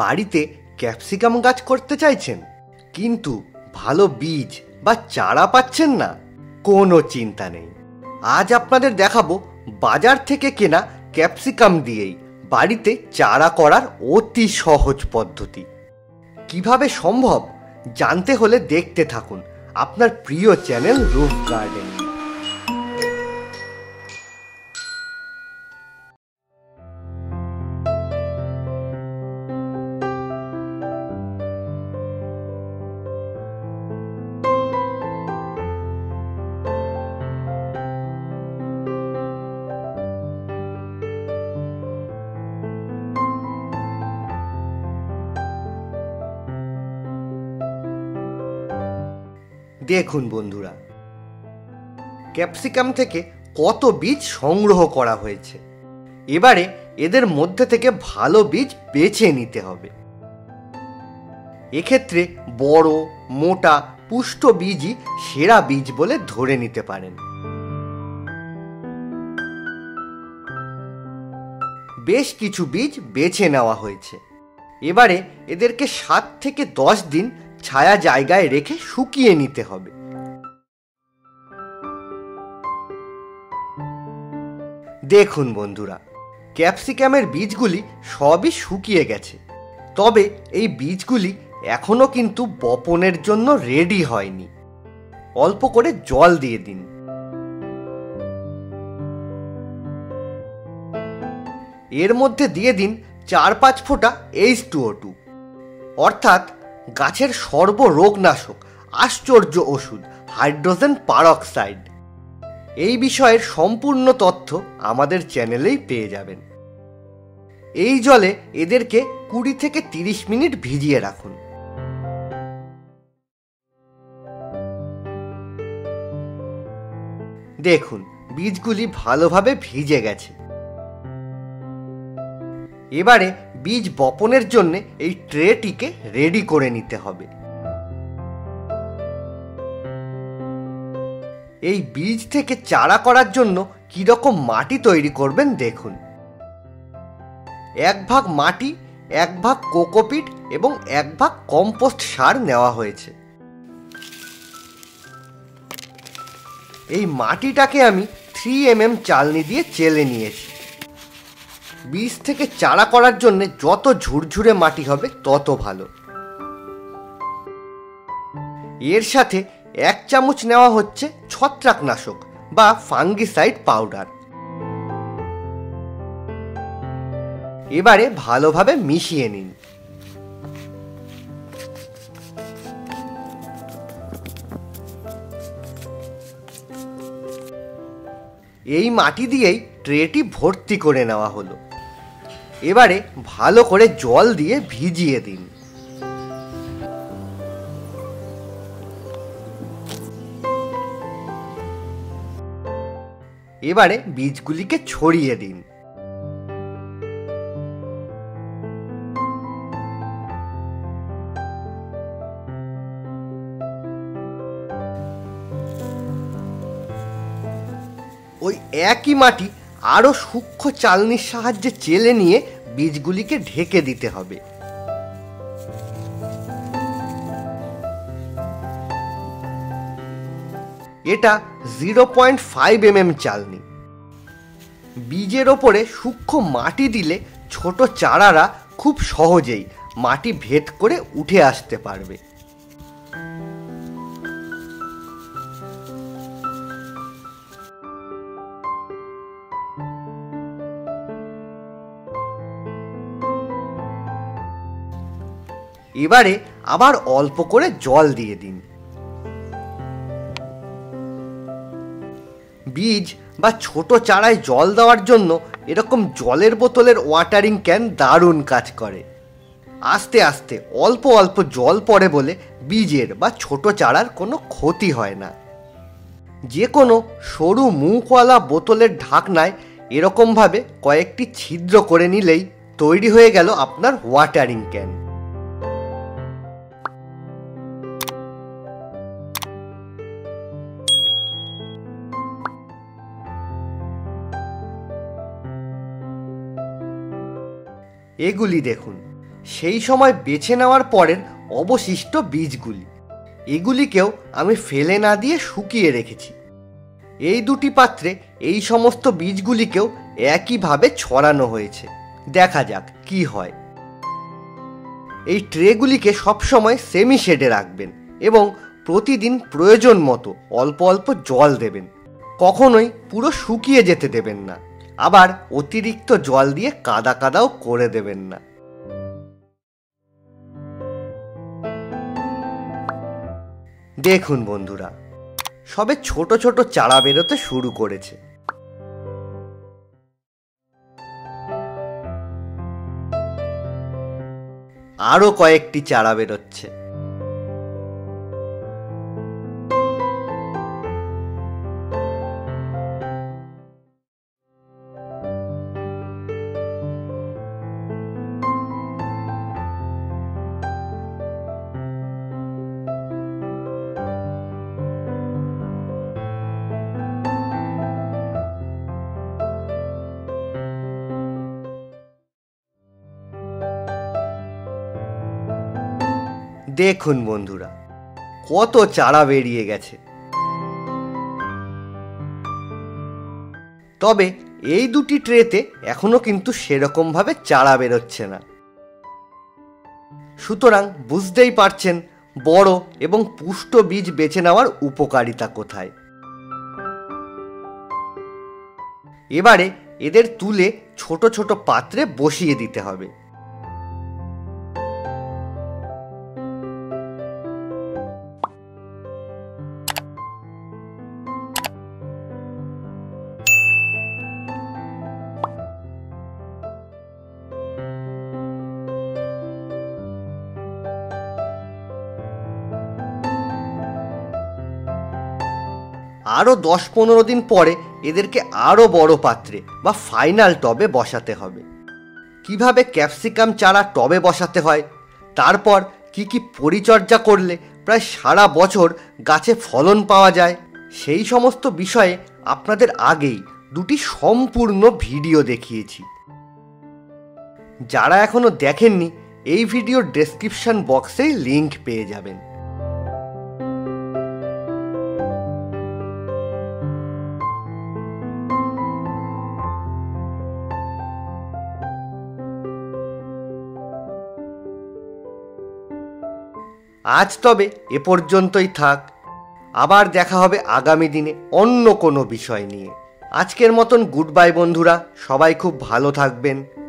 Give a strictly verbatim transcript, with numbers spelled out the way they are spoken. বাড়িতে ক্যাপসিকাম গাছ করতে চাইছেন কিন্তু ভালো বীজ বা চারা পাচ্ছেন না, কোনো চিন্তা নেই। আজ আপনাদের দেখাবো বাজার থেকে কেনা ক্যাপসিকাম দিয়েই বাড়িতে চারা করার অতি সহজ পদ্ধতি। কিভাবে সম্ভব জানতে হলে দেখতে থাকুন আপনার প্রিয় চ্যানেল রুফ গার্ডেন। দেখুন বন্ধুরা, ক্যাপসিকাম থেকে কত বীজ সংগ্রহ করা হয়েছে। এবারে এদের মধ্যে থেকে ভালো বীজ বেছে নিতে হবে। এক্ষেত্রে বড় মোটা পুষ্ট বীজই সেরা বীজ বলে ধরে নিতে পারেন। বেশ কিছু বীজ বেছে নেওয়া হয়েছে। এবারে এদেরকে সাত থেকে দশ দিন ছায়া জায়গায় রেখে শুকিয়ে নিতে হবে। দেখুন বন্ধুরা, ক্যাপসিকামের বীজগুলি সবই শুকিয়ে গেছে, তবে এই বীজগুলি এখনো কিন্তু বপনের জন্য রেডি হয়নি। অল্প করে জল দিয়ে দিন। এর মধ্যে দিয়ে দিন চার পাঁচ ফোঁটা এইচ টু ও টু, অর্থাৎ গাছের সর্বরোগনাশক আশ্চর্য ওষুধ হাইড্রোজেন পারক্সাইড। এই বিষয়ের সম্পূর্ণ তথ্য আমাদের চ্যানেলেই পেয়ে যাবেন। এই জলে এদেরকে কুড়ি থেকে তিরিশ মিনিট ভিজিয়ে রাখুন। দেখুন বীজগুলি ভালোভাবে ভিজে গেছে। এবারে বীজ বপনের জন্য এই ট্রেটিকে রেডি করে নিতে হবে। এই বীজ থেকে চারা করার জন্য কিরকম মাটি তৈরি করবেন দেখুন। এক ভাগ মাটি, এক ভাগ কোকোপিট এবং এক ভাগ কম্পোস্ট সার নেওয়া হয়েছে। এই মাটিটাকে আমি থ্রি এম এম চালনি দিয়ে চেলে নিয়েছি। বীজ থেকে চারা করার জন্য যত ঝুরঝুরে মাটি হবে তত ভালো। এর সাথে এক চামচ নেওয়া হচ্ছে ছত্রাকনাশক বা ফাঙ্গিসাইড পাউডার। এবারে ভালোভাবে মিশিয়ে নিন। এই মাটি দিয়েই ট্রেটি ভর্তি করে নেওয়া হলো। এবারে ভালো করে জল দিয়ে ভিজিয়ে দিন। এবারে বীজগুলিকে ছড়িয়ে দিন। ওই একই মাটি আরও সূক্ষ্ম চালনির সাহায্যে চেলে নিয়ে বীজগুলিকে ঢেকে দিতে হবে। এটা zero point five M M চালনি। বীজের ওপরে সূক্ষ্ম মাটি দিলে ছোট চারারা খুব সহজেই মাটি ভেদ করে উঠে আসতে পারবে। এবারে আবার অল্প করে জল দিয়ে দিন। বীজ বা ছোট চারায় জল দেওয়ার জন্য এরকম জলের বোতলের ওয়াটারিং ক্যান দারুণ কাজ করে। আস্তে আস্তে অল্প অল্প জল পড়ে বলে বীজের বা ছোট চারার কোনো ক্ষতি হয় না। যে কোনো সরু মুখওয়ালা বোতলের ঢাকনায় এরকমভাবে কয়েকটি ছিদ্র করে নিলেই তৈরি হয়ে গেল আপনার ওয়াটারিং ক্যান। এগুলি দেখুন সেই সময় বেছে নেওয়ার পরের অবশিষ্ট বীজগুলি, এগুলিকেও আমি ফেলে না দিয়ে শুকিয়ে রেখেছি। এই দুটি পাত্রে এই সমস্ত বীজগুলিকেও একইভাবে ছড়ানো হয়েছে। দেখা যাক কি হয়। এই ট্রেগুলিকে সবসময় সেমি শেডে রাখবেন এবং প্রতিদিন প্রয়োজন মতো অল্প অল্প জল দেবেন। কখনোই পুরো শুকিয়ে যেতে দেবেন না, আবার অতিরিক্ত জল দিয়ে কাদা কাদাও করে দেবেন না। দেখুন বন্ধুরা, সবে ছোট ছোট চারা বেরোতে শুরু করেছে। আরো কয়েকটি চারা বেরোচ্ছে। দেখুন বন্ধুরা, কত চারা বেরিয়ে গেছে। তবে এই দুটি ট্রেতে এখনো কিন্তু সেরকমভাবে চারা বেরোচ্ছে না। সুতরাং বুঝতেই পারছেন বড় এবং পুষ্ট বীজ বেছে নেওয়ার উপকারিতা কোথায়। এবারে এদের তুলে ছোট ছোট পাত্রে বসিয়ে দিতে হবে। আরও দশ পনেরো দিন পরে এদেরকে আরও বড় পাত্রে বা ফাইনাল টবে বসাতে হবে। কিভাবে ক্যাপসিকাম চারা টবে বসাতে হয়, তারপর কি কি পরিচর্যা করলে প্রায় সারা বছর গাছে ফলন পাওয়া যায়, সেই সমস্ত বিষয়ে আপনাদের আগেই দুটি সম্পূর্ণ ভিডিও দেখিয়েছি। যারা এখনও দেখেননি, এই ভিডিওর ডেসক্রিপশন বক্সে লিঙ্ক পেয়ে যাবেন। আজ তবে এ পর্যন্তই থাক। আবার দেখা হবে আগামী দিনে অন্য কোনো বিষয় নিয়ে। আজকের মতন গুড বাই বন্ধুরা। সবাই খুব ভালো থাকবেন।